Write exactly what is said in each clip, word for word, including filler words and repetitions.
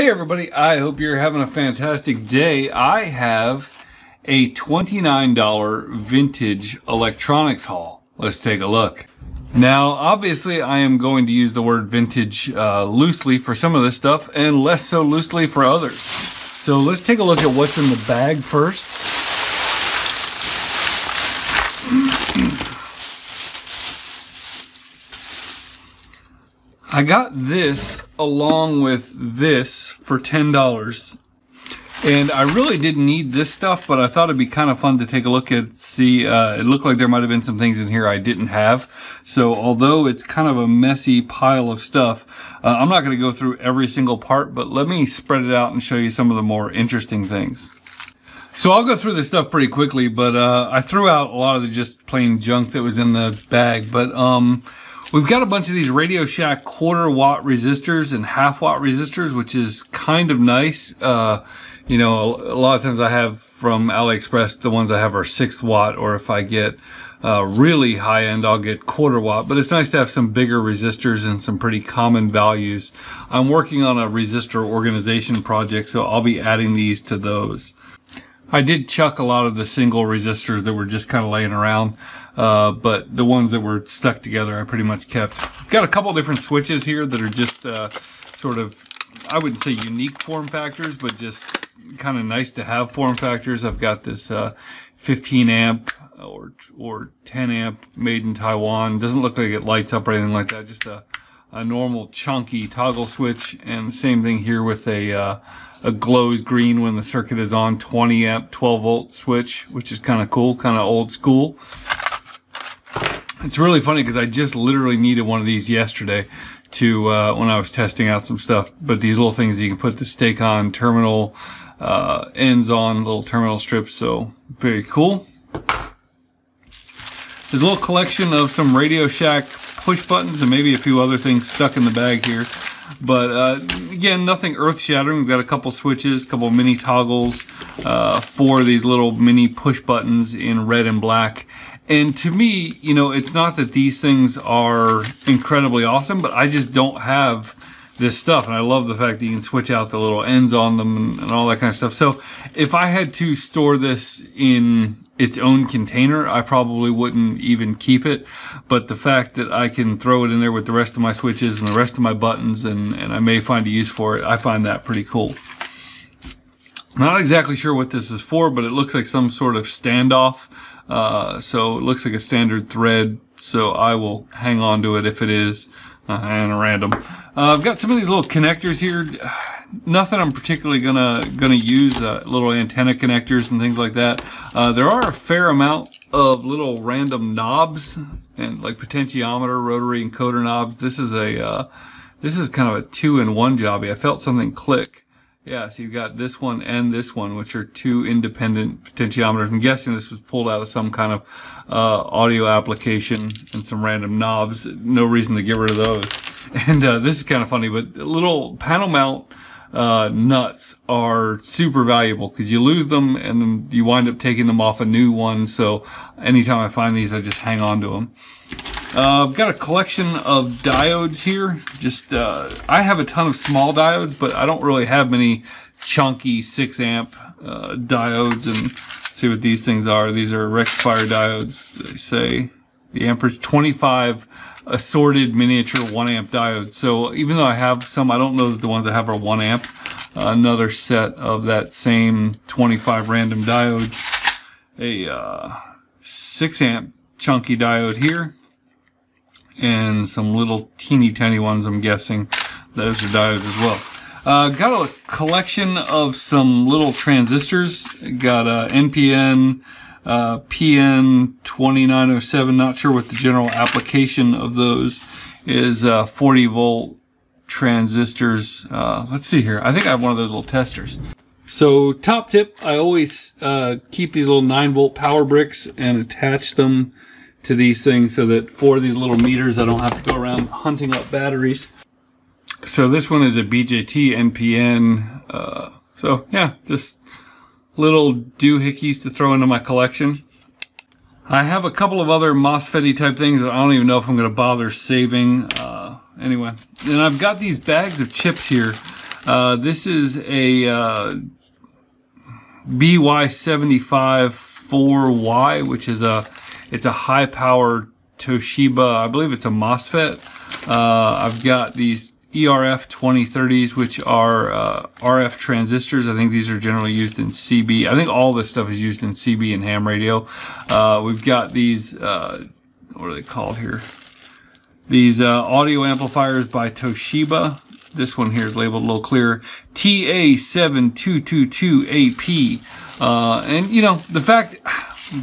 Hey everybody, I hope you're having a fantastic day. I have a twenty-nine dollar vintage electronics haul. Let's take a look. Now, obviously, I am going to use the word vintage uh, loosely for some of this stuff and less so loosely for others. So let's take a look at what's in the bag first. I got this along with this for ten dollars. And I really didn't need this stuff, but I thought it'd be kind of fun to take a look at, see, uh, it looked like there might have been some things in here I didn't have. So although it's kind of a messy pile of stuff, uh, I'm not going to go through every single part, but let me spread it out and show you some of the more interesting things. So I'll go through this stuff pretty quickly, but uh, I threw out a lot of the just plain junk that was in the bag, but um... we've got a bunch of these Radio Shack quarter watt resistors and half watt resistors, which is kind of nice. Uh, you know, a lot of times I have from AliExpress, the ones I have are six watt, or if I get uh, really high end, I'll get quarter watt. But it's nice to have some bigger resistors and some pretty common values. I'm working on a resistor organization project, so I'll be adding these to those. I did chuck a lot of the single resistors that were just kind of laying around, uh, but the ones that were stuck together I pretty much kept. Got a couple different switches here that are just uh, sort of, I wouldn't say unique form factors, but just kind of nice to have form factors. I've got this uh, fifteen amp or, or ten amp made in Taiwan. Doesn't look like it lights up or anything like that, just a, a normal chunky toggle switch, and same thing here with a... Uh, A glows green when the circuit is on, twenty amp, twelve volt switch, which is kind of cool, kind of old school. It's really funny because I just literally needed one of these yesterday to uh, when I was testing out some stuff. But these little things that you can put the stake on, terminal uh, ends on, little terminal strips, so very cool. There's a little collection of some Radio Shack push buttons and maybe a few other things stuck in the bag here. But uh, again, nothing earth-shattering. We've got a couple switches, a couple mini toggles, uh, four of these little mini push buttons in red and black. And to me, you know, it's not that these things are incredibly awesome, but I just don't have this stuff. And I love the fact that you can switch out the little ends on them and, and all that kind of stuff. So if I had to store this in its own container, I probably wouldn't even keep it, but the fact that I can throw it in there with the rest of my switches and the rest of my buttons, and, and I may find a use for it, I find that pretty cool. Not exactly sure what this is for, but it looks like some sort of standoff, uh, so it looks like a standard thread, so I will hang on to it if it is, uh, and a random. Uh, I've got some of these little connectors here. Nothing I'm particularly gonna gonna use, uh, little antenna connectors and things like that. Uh, there are a fair amount of little random knobs and like potentiometer, rotary, and encoder knobs. This is a uh, this is kind of a two-in-one jobby. I felt something click. Yeah, so you've got this one and this one, which are two independent potentiometers. I'm guessing this was pulled out of some kind of uh, audio application, and some random knobs. No reason to get rid of those. And uh, this is kind of funny, but little panel mount uh nuts are super valuable because you lose them and then you wind up taking them off a new one. So anytime I find these, I just hang on to them. Uh, I've got a collection of diodes here. Just uh, I have a ton of small diodes, but I don't really have many chunky six amp uh, diodes. And see what these things are. These are rectifier diodes. They say the amperage twenty-five. Assorted miniature one amp diodes. So even though I have some, I don't know that the ones I have are one amp. Uh, another set of that same twenty-five random diodes. A uh, six amp chunky diode here, and some little teeny tiny ones. I'm guessing those are diodes as well. Uh, got a collection of some little transistors. Got a N P N. Uh, P N twenty-nine oh seven, not sure what the general application of those is, uh, forty volt transistors. Uh, let's see here. I think I have one of those little testers. So top tip, I always uh, keep these little nine volt power bricks and attach them to these things so that for these little meters I don't have to go around hunting up batteries. So this one is a B J T N P N. Uh, so yeah, just little doohickeys to throw into my collection. I have a couple of other MOSFET-y type things that I don't even know if I'm going to bother saving. Uh, anyway, and I've got these bags of chips here. Uh, this is a uh, B Y seven five dash four Y, which is a it's a high power Toshiba. I believe it's a MOSFET. Uh, I've got these E R F twenty thirties, which are uh, R F transistors. I think these are generally used in C B. I think all this stuff is used in C B and ham radio. Uh, we've got these, uh, what are they called here? These uh, audio amplifiers by Toshiba. This one here is labeled a little clearer. T A seven two two two A P. Uh, and, you know, the fact...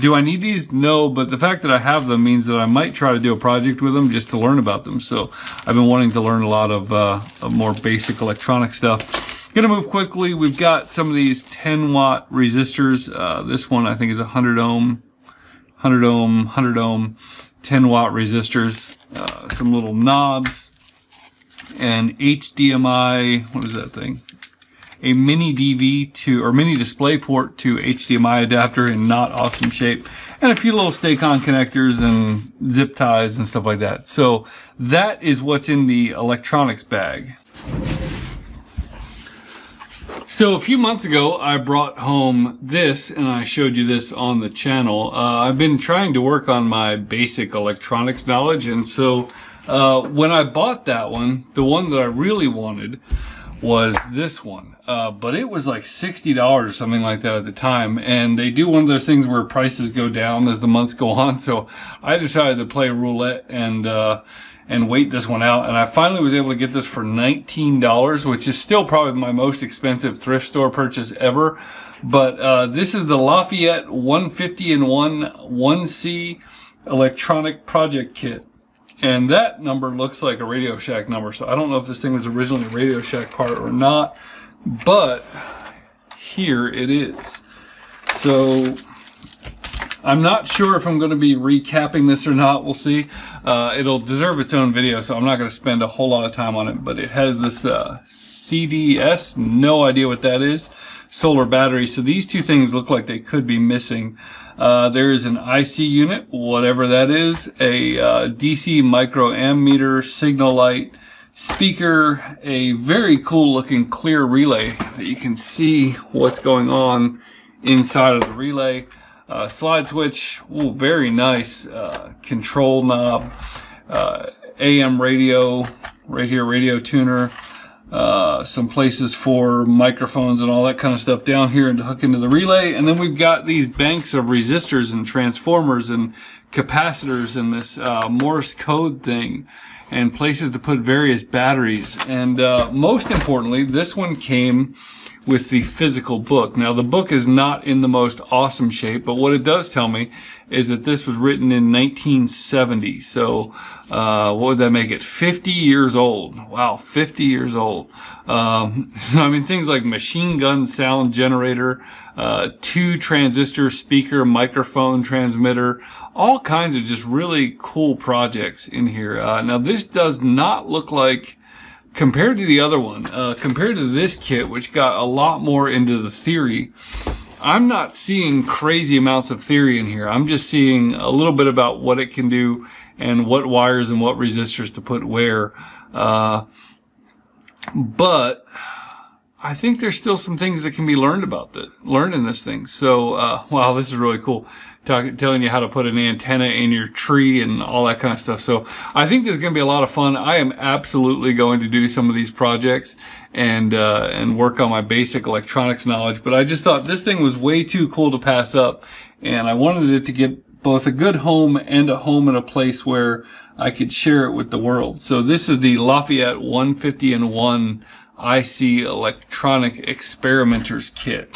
Do I need these? No, but the fact that I have them means that I might try to do a project with them just to learn about them. So I've been wanting to learn a lot of, uh, of more basic electronic stuff. Gonna move quickly. We've got some of these ten watt resistors. Uh, this one I think is one hundred ohm, one hundred ohm, one hundred ohm, ten watt resistors. Uh, some little knobs and H D M I. What is that thing? A mini D V to, or mini display port to H D M I adapter in not awesome shape, and a few little Stacon connectors and zip ties and stuff like that. So that is what's in the electronics bag. So a few months ago, I brought home this, and I showed you this on the channel. Uh, I've been trying to work on my basic electronics knowledge, and so uh, when I bought that one, the one that I really wanted was this one, uh, but it was like sixty dollars or something like that at the time, and they do one of those things where prices go down as the months go on, so I decided to play roulette and uh, and wait this one out, and I finally was able to get this for nineteen dollars, which is still probably my most expensive thrift store purchase ever, but uh, this is the Lafayette one fifty in one one C electronic project kit. And that number looks like a Radio Shack number, so I don't know if this thing was originally a Radio Shack part or not, but here it is. So I'm not sure if I'm going to be recapping this or not, we'll see. Uh, it'll deserve its own video, so I'm not going to spend a whole lot of time on it, but it has this uh, C D S, no idea what that is, solar battery, so these two things look like they could be missing. Uh, there is an I C unit, whatever that is, a uh, D C micro ammeter, signal light, speaker, a very cool looking clear relay that you can see what's going on inside of the relay, uh, slide switch, ooh, very nice, uh, control knob, uh, A M radio, right here, radio tuner, uh, some places for microphones and all that kind of stuff down here and to hook into the relay. And then we've got these banks of resistors and transformers and capacitors and this, uh, Morse code thing and places to put various batteries. And, uh, most importantly, this one came with the physical book. Now, the book is not in the most awesome shape, but what it does tell me is that this was written in nineteen seventy. So, uh, what would that make it? fifty years old. Wow, fifty years old. Um, so, I mean, things like machine gun sound generator, uh, two transistor speaker, microphone transmitter, all kinds of just really cool projects in here. Uh, now, this does not look like... Compared to the other one, uh, compared to this kit, which got a lot more into the theory, I'm not seeing crazy amounts of theory in here. I'm just seeing a little bit about what it can do and what wires and what resistors to put where. Uh, but I think there's still some things that can be learned about this, learned in this thing. So, uh, wow, this is really cool. Talk, telling you how to put an antenna in your tree and all that kind of stuff. So I think there's going to be a lot of fun. I am absolutely going to do some of these projects and uh, and work on my basic electronics knowledge. But I just thought this thing was way too cool to pass up, and I wanted it to get both a good home and a home in a place where I could share it with the world. So this is the Lafayette one fifty in one I C Electronic Experimenters Kit.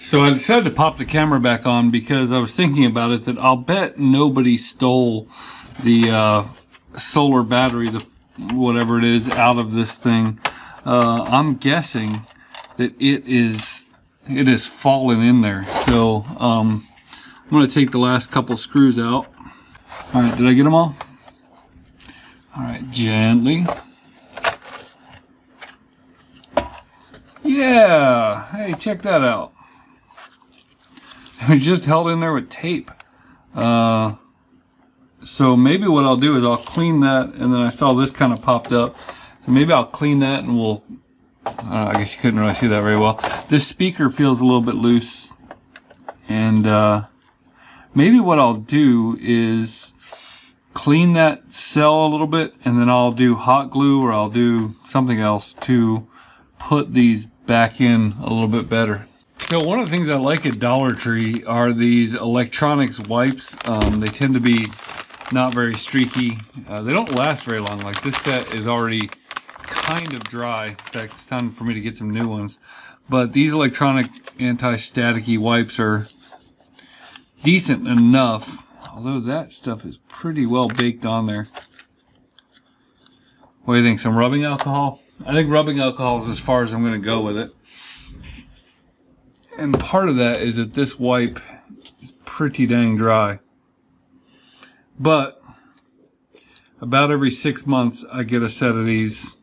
So I decided to pop the camera back on because I was thinking about it that I'll bet nobody stole the uh, solar battery, the whatever it is, out of this thing. Uh, I'm guessing that it is it is fallen in there. So um, I'm going to take the last couple screws out. All right, did I get them all? All right, gently. Yeah. Hey, check that out. It was just held in there with tape. Uh, so maybe what I'll do is I'll clean that, and then I saw this kind of popped up. So maybe I'll clean that and we'll Uh, I guess you couldn't really see that very well. This speaker feels a little bit loose, and uh, maybe what I'll do is clean that cell a little bit, and then I'll do hot glue or I'll do something else to put these back in a little bit better. So one of the things I like at Dollar Tree are these electronics wipes. Um, they tend to be not very streaky. Uh, they don't last very long. Like this set is already kind of dry. In fact, it's time for me to get some new ones. But these electronic anti-staticky wipes are decent enough. Although that stuff is pretty well baked on there. What do you think? Some rubbing alcohol? I think rubbing alcohol is as far as I'm going to go with it. And part of that is that this wipe is pretty dang dry. But about every six months I get a set of these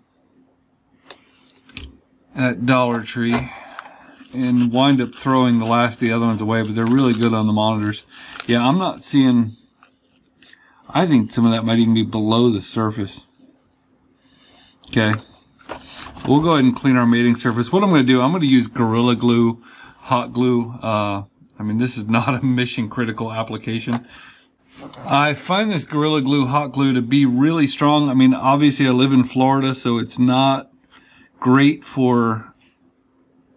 at Dollar Tree and wind up throwing the last of the other ones away, but they're really good on the monitors. Yeah, I'm not seeing, I think some of that might even be below the surface. Okay, we'll go ahead and clean our mating surface. What I'm going to do, I'm going to use Gorilla Glue, hot glue. Uh, I mean, this is not a mission critical application. I find this Gorilla Glue hot glue to be really strong. I mean, obviously I live in Florida, so it's not great for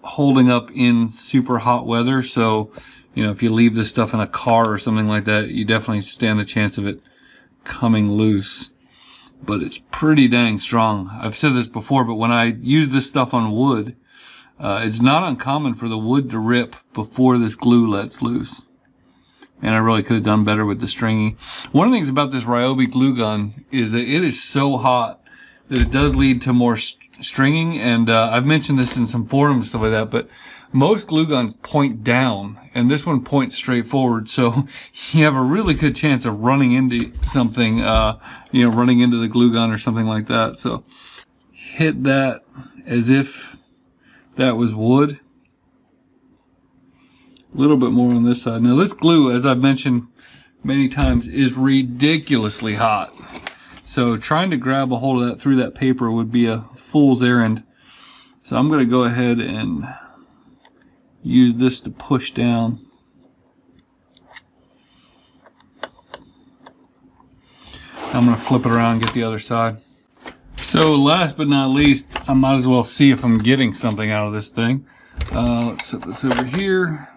holding up in super hot weather. So, you know, if you leave this stuff in a car or something like that, you definitely stand a chance of it coming loose. But it's pretty dang strong. I've said this before, but when I use this stuff on wood, uh, it's not uncommon for the wood to rip before this glue lets loose. And I really could have done better with the stringy. One of the things about this Ryobi glue gun is that it is so hot that it does lead to more st stringing. And uh, I've mentioned this in some forums and stuff like that, but most glue guns point down, and this one points straight forward. So you have a really good chance of running into something, uh, you know, running into the glue gun or something like that. So hit that as if that was wood. A little bit more on this side. Now this glue, as I've mentioned many times, is ridiculously hot. So trying to grab a hold of that through that paper would be a fool's errand. So I'm going to go ahead and use this to push down. I'm going to flip it around and get the other side. So last but not least, I might as well see if I'm getting something out of this thing. Uh, let's set this over here.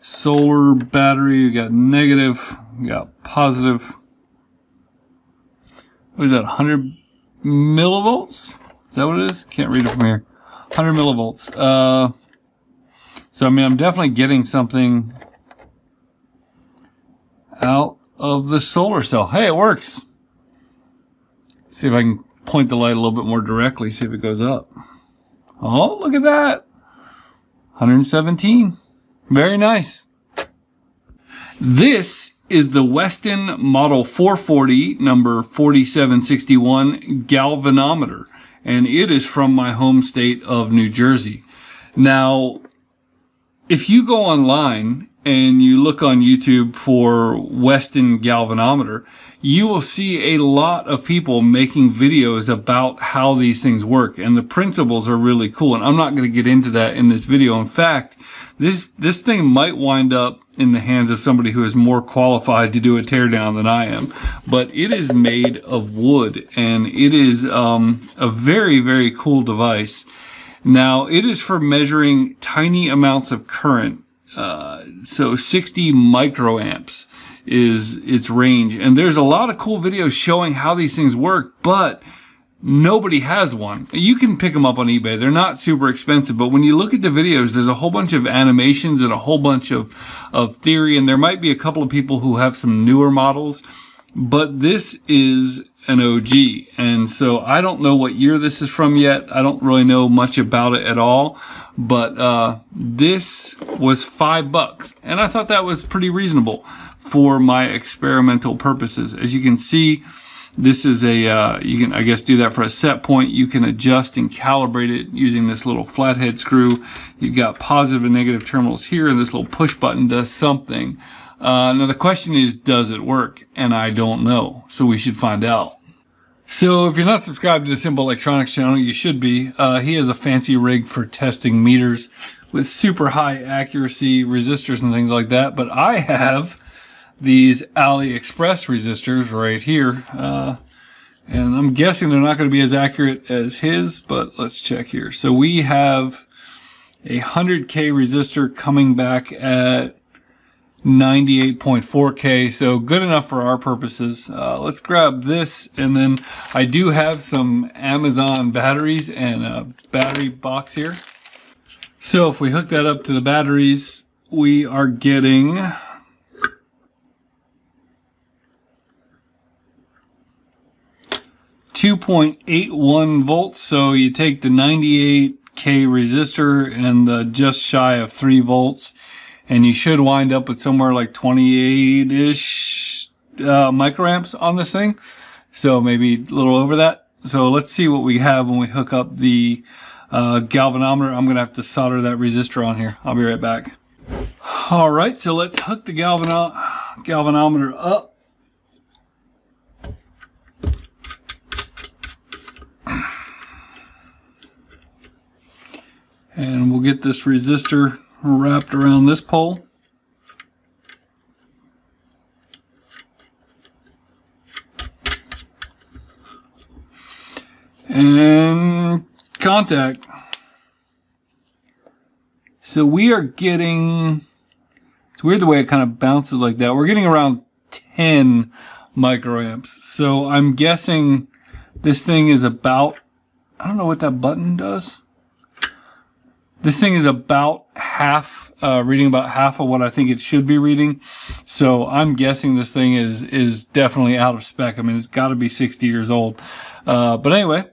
Solar battery, we got negative, we got positive. What is that, one hundred millivolts? Is that what it is? Can't read it from here. one hundred millivolts. Uh, so, I mean, I'm definitely getting something out of the solar cell. Hey, it works. Let's see if I can point the light a little bit more directly, see if it goes up. Oh, look at that. one hundred seventeen. Very nice. This is the Weston Model four forty, number forty-seven sixty-one galvanometer, and it is from my home state of New Jersey. Now, if you go online and you look on YouTube for Weston galvanometer, you will see a lot of people making videos about how these things work, and the principles are really cool, and I'm not going to get into that in this video. In fact, this this thing might wind up in the hands of somebody who is more qualified to do a teardown than I am, but it is made of wood, and it is um, a very, very cool device. Now, it is for measuring tiny amounts of current. Uh, so sixty microamps is its range. And there's a lot of cool videos showing how these things work, but nobody has one. You can pick them up on eBay. They're not super expensive, but when you look at the videos, there's a whole bunch of animations and a whole bunch of, of theory. And there might be a couple of people who have some newer models, but this is an O G. And so I don't know what year this is from yet. I don't really know much about it at all, but uh, this was five bucks. And I thought that was pretty reasonable for my experimental purposes. As you can see, this is a, uh, you can, I guess, do that for a set point. You can adjust and calibrate it using this little flathead screw. You've got positive and negative terminals here, and this little push button does something. Uh, now the question is, does it work? And I don't know. So we should find out. So if you're not subscribed to the Simple Electronics channel, you should be. Uh, he has a fancy rig for testing meters with super high accuracy resistors and things like that. But I have these AliExpress resistors right here. Uh, and I'm guessing they're not going to be as accurate as his, but let's check here. So we have a one hundred K resistor coming back at ninety-eight point four K, so good enough for our purposes. Uh, let's grab this, and then I do have some Amazon batteries and a battery box here. So if we hook that up to the batteries, we are getting two point eight one volts. So you take the ninety-eight K resistor and the just shy of three volts, and you should wind up with somewhere like twenty-eight-ish uh, microamps on this thing. So maybe a little over that. So let's see what we have when we hook up the uh, galvanometer. I'm going to have to solder that resistor on here. I'll be right back. All right, so let's hook the galvano galvanometer up. And we'll get this resistor wrapped around this pole. And contact. So we are getting, it's weird the way it kind of bounces like that. We're getting around ten microamps. So I'm guessing this thing is about, I don't know what that button does. This thing is about half, uh, reading about half of what I think it should be reading. So I'm guessing this thing is, is definitely out of spec. I mean, it's got to be sixty years old. Uh, but anyway,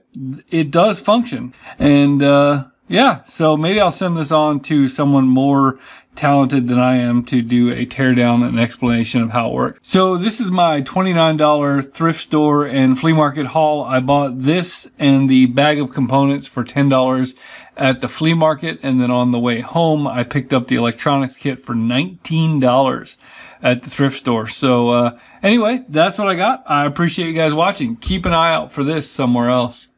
it does function. And, uh, yeah, so maybe I'll send this on to someone more talented than I am to do a teardown and explanation of how it works. So this is my twenty-nine dollar thrift store and flea market haul. I bought this and the bag of components for ten dollars at the flea market, and then on the way home I picked up the electronics kit for nineteen dollars at the thrift store. So uh, anyway, that's what I got. I appreciate you guys watching. Keep an eye out for this somewhere else.